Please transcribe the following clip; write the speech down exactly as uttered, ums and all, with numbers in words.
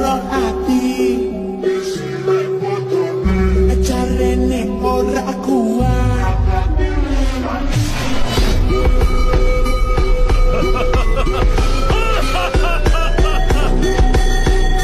roh hati.